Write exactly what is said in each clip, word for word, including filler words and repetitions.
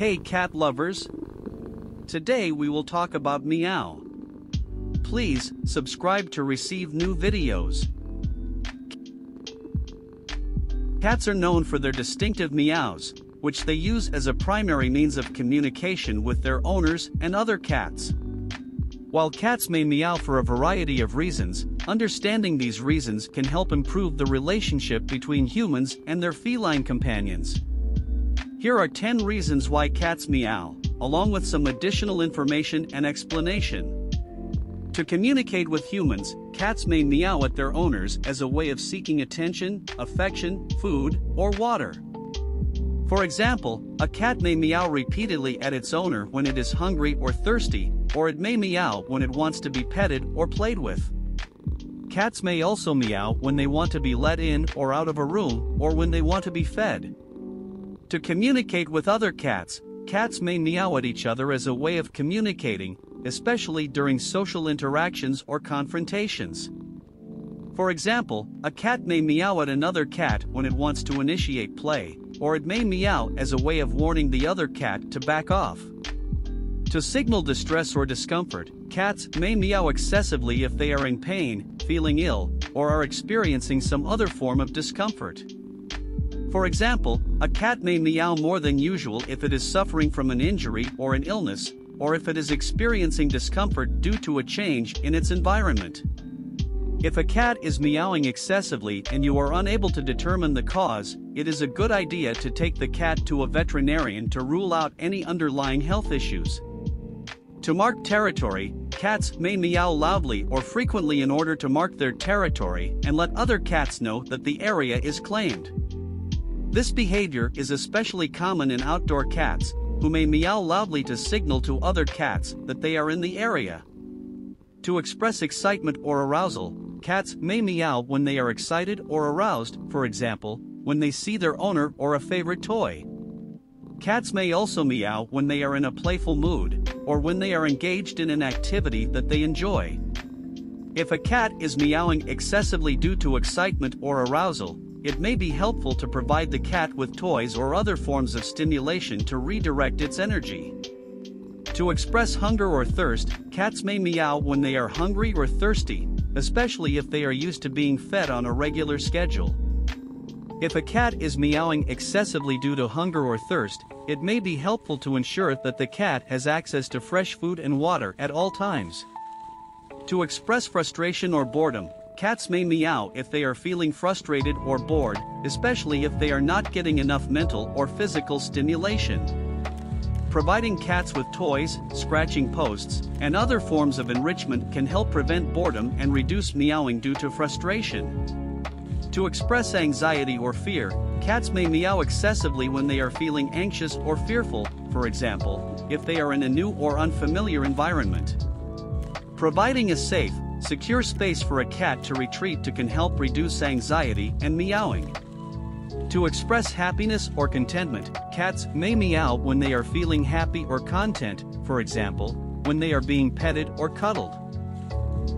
Hey cat lovers! Today we will talk about meow. Please subscribe to receive new videos. Cats are known for their distinctive meows, which they use as a primary means of communication with their owners and other cats. While cats may meow for a variety of reasons, understanding these reasons can help improve the relationship between humans and their feline companions. Here are ten reasons why cats meow, along with some additional information and explanation. To communicate with humans, cats may meow at their owners as a way of seeking attention, affection, food, or water. For example, a cat may meow repeatedly at its owner when it is hungry or thirsty, or it may meow when it wants to be petted or played with. Cats may also meow when they want to be let in or out of a room, or when they want to be fed. To communicate with other cats, cats may meow at each other as a way of communicating, especially during social interactions or confrontations. For example, a cat may meow at another cat when it wants to initiate play, or it may meow as a way of warning the other cat to back off. To signal distress or discomfort, cats may meow excessively if they are in pain, feeling ill, or are experiencing some other form of discomfort. For example, a cat may meow more than usual if it is suffering from an injury or an illness, or if it is experiencing discomfort due to a change in its environment. If a cat is meowing excessively and you are unable to determine the cause, it is a good idea to take the cat to a veterinarian to rule out any underlying health issues. To mark territory, cats may meow loudly or frequently in order to mark their territory and let other cats know that the area is claimed. This behavior is especially common in outdoor cats, who may meow loudly to signal to other cats that they are in the area. To express excitement or arousal, cats may meow when they are excited or aroused, for example, when they see their owner or a favorite toy. Cats may also meow when they are in a playful mood, or when they are engaged in an activity that they enjoy. If a cat is meowing excessively due to excitement or arousal, it may be helpful to provide the cat with toys or other forms of stimulation to redirect its energy. To express hunger or thirst, cats may meow when they are hungry or thirsty, especially if they are used to being fed on a regular schedule. If a cat is meowing excessively due to hunger or thirst, it may be helpful to ensure that the cat has access to fresh food and water at all times. To express frustration or boredom, cats may meow if they are feeling frustrated or bored, especially if they are not getting enough mental or physical stimulation. Providing cats with toys, scratching posts, and other forms of enrichment can help prevent boredom and reduce meowing due to frustration. To express anxiety or fear, cats may meow excessively when they are feeling anxious or fearful, for example, if they are in a new or unfamiliar environment. Providing a safe, secure space for a cat to retreat to can help reduce anxiety and meowing. To express happiness or contentment, cats may meow when they are feeling happy or content, for example, when they are being petted or cuddled.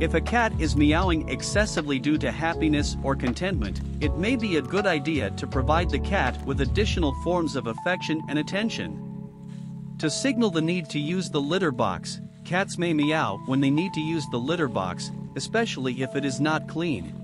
If a cat is meowing excessively due to happiness or contentment, it may be a good idea to provide the cat with additional forms of affection and attention. To signal the need to use the litter box, cats may meow when they need to use the litter box, especially if it is not clean.